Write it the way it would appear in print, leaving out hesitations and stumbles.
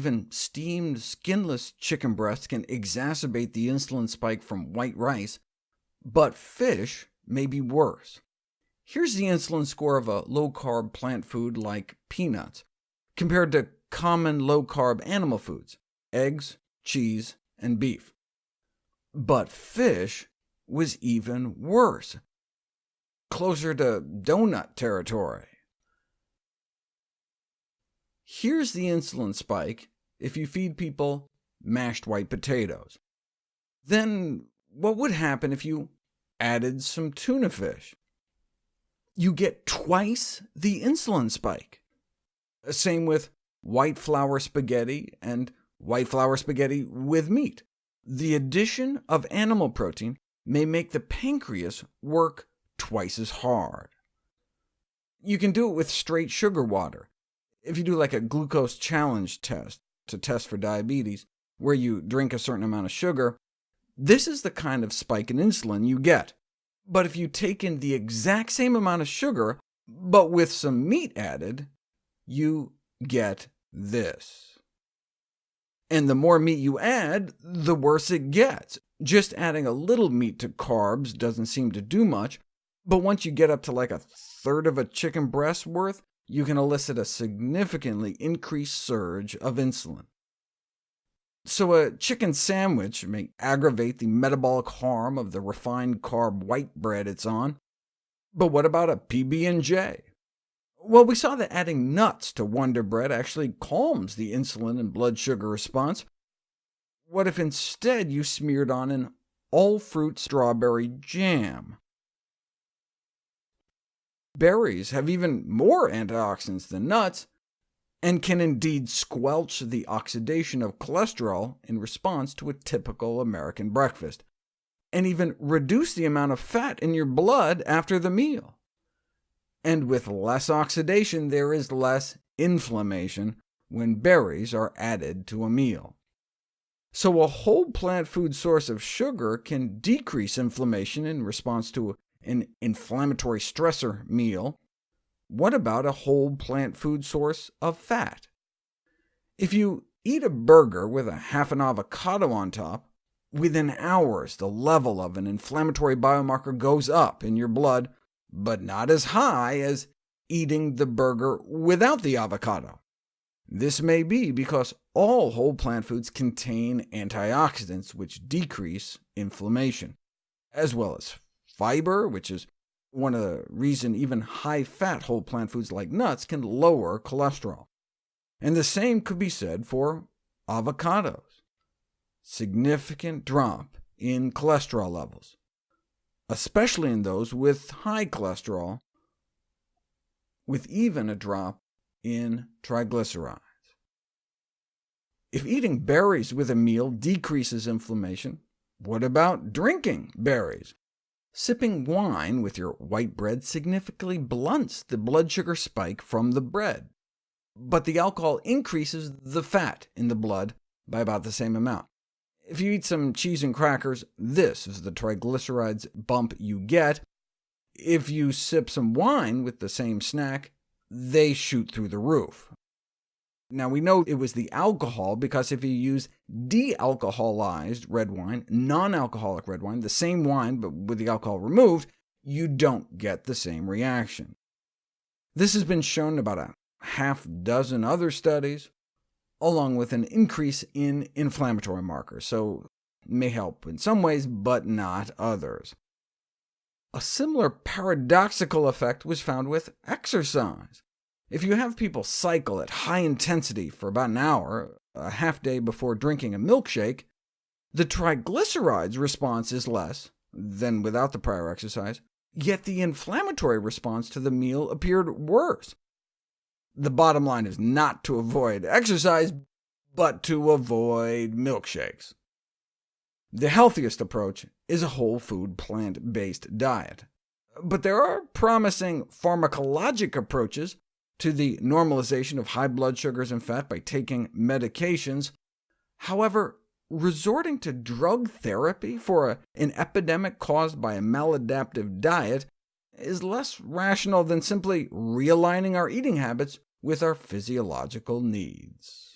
even steamed, skinless chicken breasts can exacerbate the insulin spike from white rice, but fish may be worse. Here's the insulin score of a low-carb plant food like peanuts, compared to common low-carb animal foods, eggs, cheese, and beef. But fish was even worse, closer to donut territory. Here's the insulin spike if you feed people mashed white potatoes. Then what would happen if you added some tuna fish? You get twice the insulin spike. Same with white flour spaghetti and white flour spaghetti with meat. The addition of animal protein may make the pancreas work twice as hard. You can do it with straight sugar water. If you do like a glucose challenge test to test for diabetes, where you drink a certain amount of sugar, this is the kind of spike in insulin you get. But if you take in the exact same amount of sugar, but with some meat added, you get this. And the more meat you add, the worse it gets. Just adding a little meat to carbs doesn't seem to do much, but once you get up to like a third of a chicken breast worth, you can elicit a significantly increased surge of insulin. So a chicken sandwich may aggravate the metabolic harm of the refined carb white bread it's on. But what about a PB&J? Well, we saw that adding nuts to Wonder Bread actually calms the insulin and blood sugar response. What if instead you smeared on an all-fruit strawberry jam? Berries have even more antioxidants than nuts, and can indeed squelch the oxidation of cholesterol in response to a typical American breakfast, and even reduce the amount of fat in your blood after the meal. And with less oxidation, there is less inflammation when berries are added to a meal. So a whole plant food source of sugar can decrease inflammation in response to an inflammatory stressor meal. What about a whole plant food source of fat? If you eat a burger with a half an avocado on top, within hours the level of an inflammatory biomarker goes up in your blood, but not as high as eating the burger without the avocado. This may be because all whole plant foods contain antioxidants which decrease inflammation, as well as fiber, which is one of the reasons even high-fat whole plant foods like nuts can lower cholesterol. And the same could be said for avocados. Significant drop in cholesterol levels, especially in those with high cholesterol, with even a drop in triglycerides. If eating berries with a meal decreases inflammation, what about drinking berries? Sipping wine with your white bread significantly blunts the blood sugar spike from the bread, but the alcohol increases the fat in the blood by about the same amount. If you eat some cheese and crackers, this is the triglycerides bump you get. If you sip some wine with the same snack, they shoot through the roof. Now we know it was the alcohol because if you use de-alcoholized red wine, non-alcoholic red wine, the same wine but with the alcohol removed, you don't get the same reaction. This has been shown in about a half-dozen other studies, along with an increase in inflammatory markers, so it may help in some ways, but not others. A similar paradoxical effect was found with exercise. If you have people cycle at high intensity for about an hour, a half day before drinking a milkshake, the triglycerides response is less than without the prior exercise, yet the inflammatory response to the meal appeared worse. The bottom line is not to avoid exercise, but to avoid milkshakes. The healthiest approach is a whole food plant-based diet, but there are promising pharmacologic approaches to the normalization of high blood sugars and fat by taking medications. However, resorting to drug therapy for an epidemic caused by a maladaptive diet is less rational than simply realigning our eating habits with our physiological needs.